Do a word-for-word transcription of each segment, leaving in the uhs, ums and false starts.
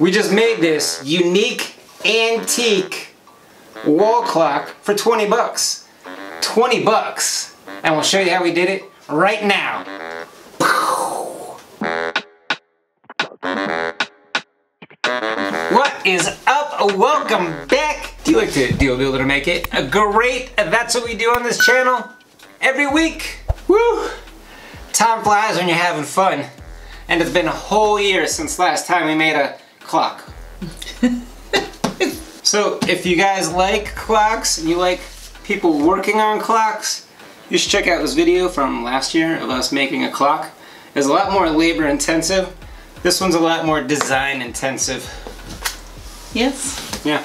We just made this unique antique wall clock for twenty bucks. twenty bucks. And we'll show you how we did it right now. What is up? Welcome back. Do you like to deal builder to make it? Great. That's what we do on this channel every week. Woo! Time flies when you're having fun. And it's been a whole year since last time we made a clock. So if you guys like clocks and you like people working on clocks, you should check out this video from last year of us making a clock. It's a lot more labor intensive. This one's a lot more design intensive. Yes. Yeah.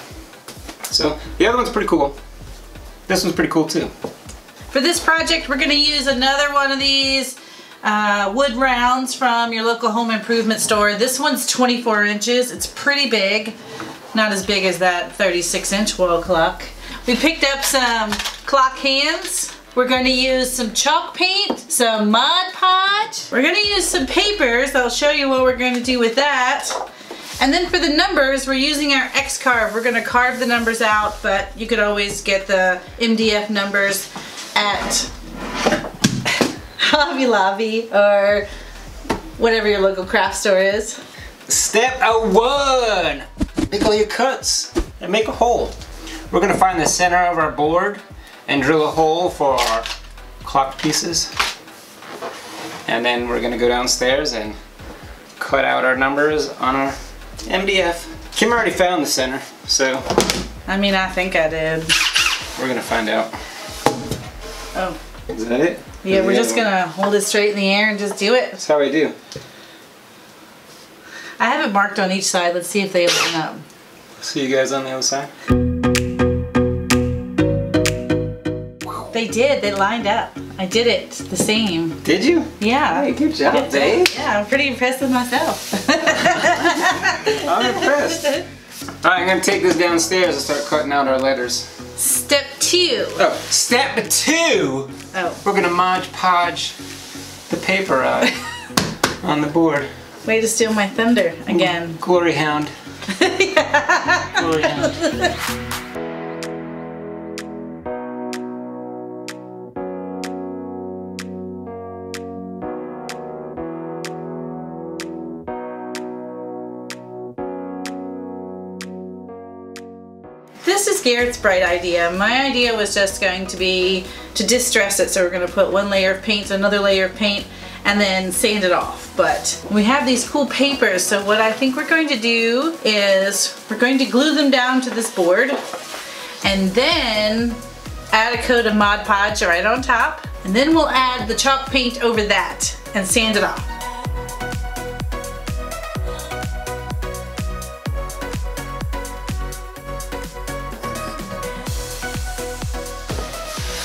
So the other one's pretty cool. This one's pretty cool too. For this project, we're going to use another one of these Uh, wood rounds from your local home improvement store. This one's twenty-four inches. It's pretty big. Not as big as that thirty-six inch wall clock. We picked up some clock hands. We're going to use some chalk paint, some Mod Podge. We're going to use some papers. I'll show you what we're going to do with that. And then for the numbers, we're using our X-Carve. We're going to carve the numbers out, but you could always get the M D F numbers at Hobby Lobby or whatever your local craft store is. Step one, pick all your cuts and make a hole. We're gonna find the center of our board and drill a hole for our clock pieces. And then we're gonna go downstairs and cut out our numbers on our M D F. Kim already found the center, so. I mean, I think I did. We're gonna find out. Oh. Is that it? Yeah, we're just gonna hold it straight in the air and just do it. That's how we do. I have it marked on each side. Let's see if they open up. See you guys on the other side. They did. They lined up. I did it the same. Did you? Yeah. Hey, good job, babe. Yeah, I'm pretty impressed with myself. I'm impressed. All right, I'm gonna take this downstairs and start cutting out our letters. Step two. Oh, step two. Oh. We're gonna Mod Podge the paper out on the board. Way to steal my thunder again. Glory hound. Yeah. Glory hound. This is Garrett's bright idea. My idea was just going to be to distress it, so we're going to put one layer of paint, another layer of paint, and then sand it off. But we have these cool papers, so what I think we're going to do is we're going to glue them down to this board and then add a coat of Mod Podge right on top, and then we'll add the chalk paint over that and sand it off.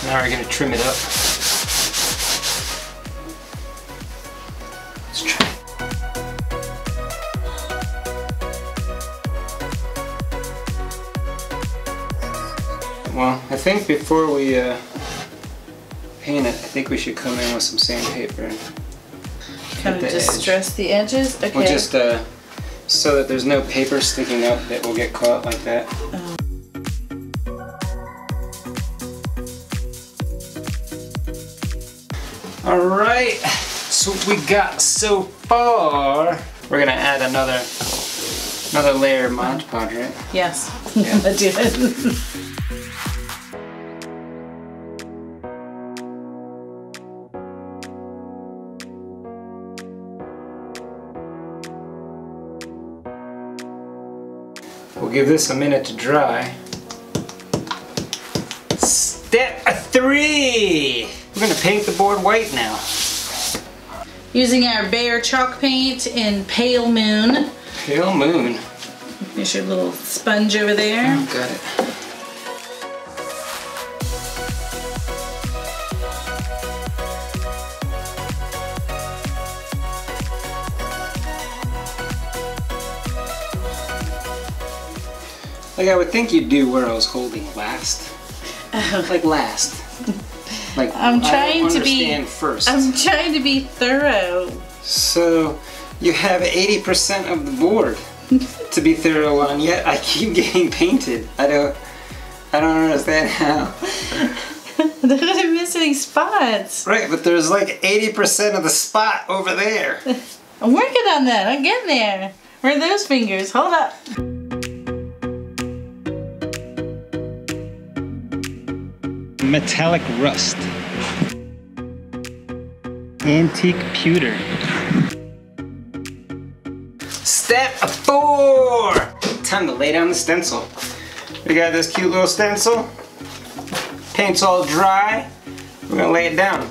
Now we're gonna trim it up. Let's try. Well, I think before we uh, paint it, I think we should come in with some sandpaper and kind of distress edge. The edges. Okay. We'll just uh, so that there's no paper sticking up that will get caught like that. Um. Alright, so we got so far. We're gonna add another another layer of Mod Podge, right? Yes, yeah. I did. We'll give this a minute to dry. Step three! We're gonna paint the board white now. Using our Bear chalk paint in Pale Moon. Pale Moon. There's your little sponge over there. Oh, got it. Like I would think you'd do where I was holding last. Oh. Like last. Like, I'm trying to be first. I'm trying to be thorough. So you have eighty percent of the board. to be thorough on, yet I keep getting painted. I don't, I don't understand how. There are missing spots. Right, but there's like eighty percent of the spot over there. I'm working on that, I'm getting there. Where are those fingers? Hold up. Metallic rust. Antique pewter. Step four! Time to lay down the stencil. We got this cute little stencil. Paint's all dry. We're gonna lay it down.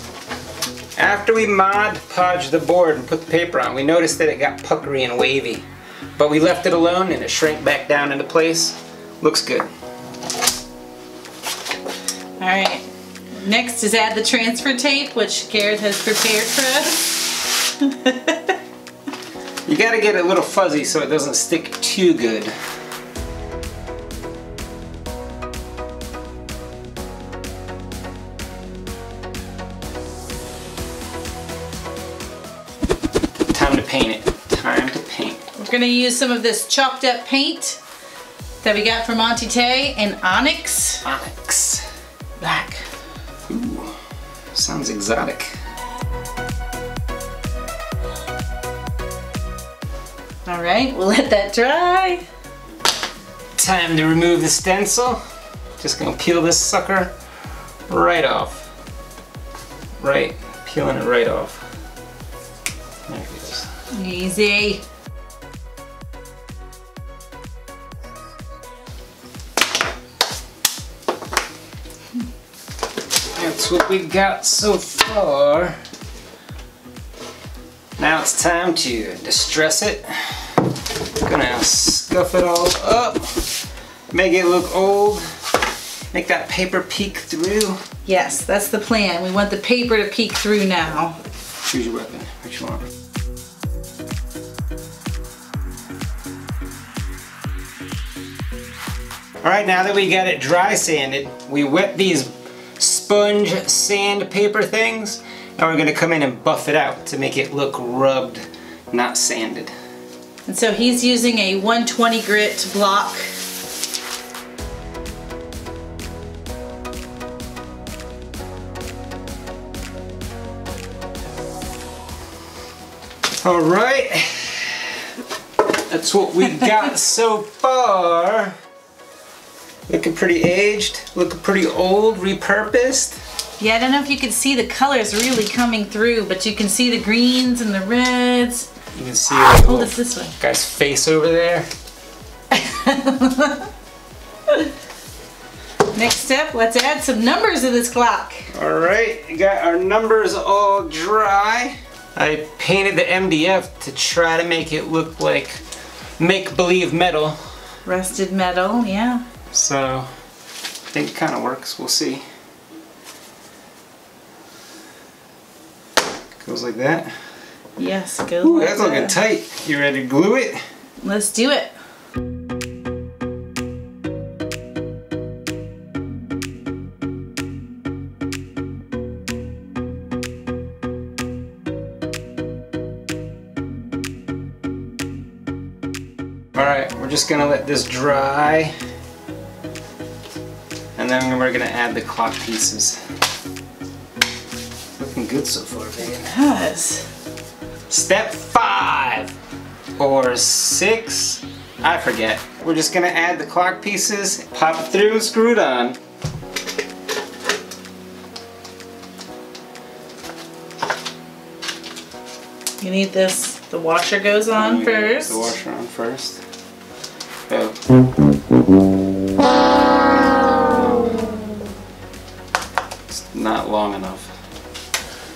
After we Mod Podge the board and put the paper on, we noticed that it got puckery and wavy. But we left it alone and it shrank back down into place. Looks good. Alright, next is add the transfer tape, which Garrett has prepared for us. You gotta get it a little fuzzy so it doesn't stick too good. Time to paint it. Time to paint. We're gonna use some of this chopped up paint that we got from Auntie Tay and Onyx. Onyx. Black. Ooh, sounds exotic. All right, we'll let that dry. Time to remove the stencil. Just gonna peel this sucker right off. Right, peeling it right off. There it goes. Easy. That's what we've got so far. Now it's time to distress it. I'm gonna scuff it all up, make it look old, make that paper peek through. Yes, that's the plan. We want the paper to peek through now. Choose your weapon, which one? All right, now that we got it dry sanded, we wet these sponge sandpaper things. Now we're gonna come in and buff it out to make it look rubbed, not sanded. And so he's using a one twenty grit block. All right, that's what we've got so far. Looking pretty aged, looking pretty old, repurposed. Yeah, I don't know if you can see the colors really coming through, but you can see the greens and the reds. You can see ah, hold this this way. Guy's face over there. Next step, let's add some numbers to this clock. All right, we got our numbers all dry. I painted the M D F to try to make it look like make-believe metal. Rusted metal, yeah. So, I think it kind of works, we'll see. Goes like that. Yes, goes Ooh, like that's that. Looking tight. You ready to glue it? Let's do it. All right, we're just gonna let this dry. And then we're gonna add the clock pieces. Looking good so far, baby. It has. Step five or six, I forget. We're just gonna add the clock pieces, pop it through, screw it on. You need this. The washer goes on you first. The washer on first. Oh. Not long enough.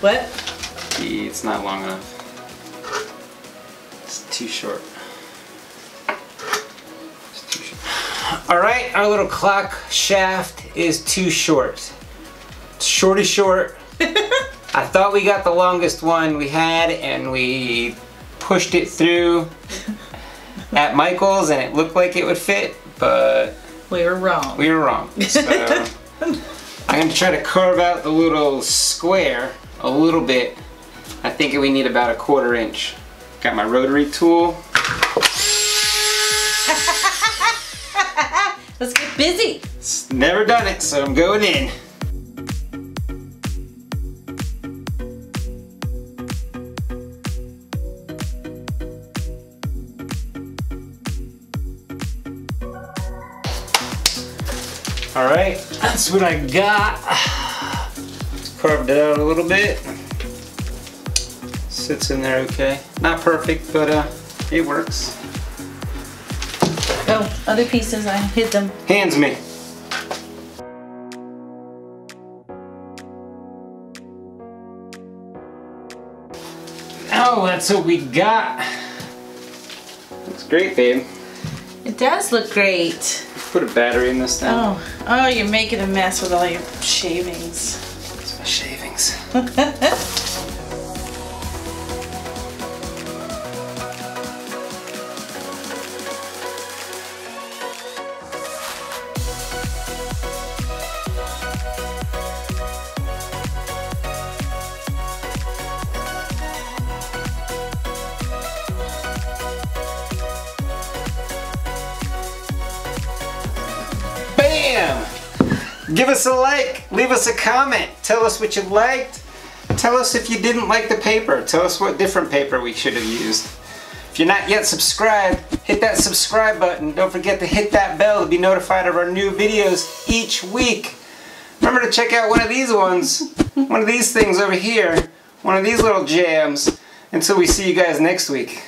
What? It's not long enough. It's too short. It's too short. All right, our little clock shaft is too short. It's shorty short. I thought we got the longest one we had and we pushed it through at Michaels and it looked like it would fit, but... We were wrong. We were wrong. So. I'm going to try to carve out the little square a little bit. I think we need about a quarter inch. Got my rotary tool. Let's get busy. Never done it, so I'm going in. All right, that's what I got. Carved it out a little bit. Sits in there okay. Not perfect, but uh, it works. Oh, other pieces, I hid them. Hands me. Oh, that's what we got. Looks great, babe. It does look great. Put a battery in this thing. Oh, oh, you're making a mess with all your shavings. It's my shavings. Give us a like, leave us a comment, tell us what you liked, tell us if you didn't like the paper, tell us what different paper we should have used. If you're not yet subscribed, hit that subscribe button. Don't forget to hit that bell to be notified of our new videos each week. Remember to check out one of these ones, one of these things over here, one of these little jams, until we see you guys next week.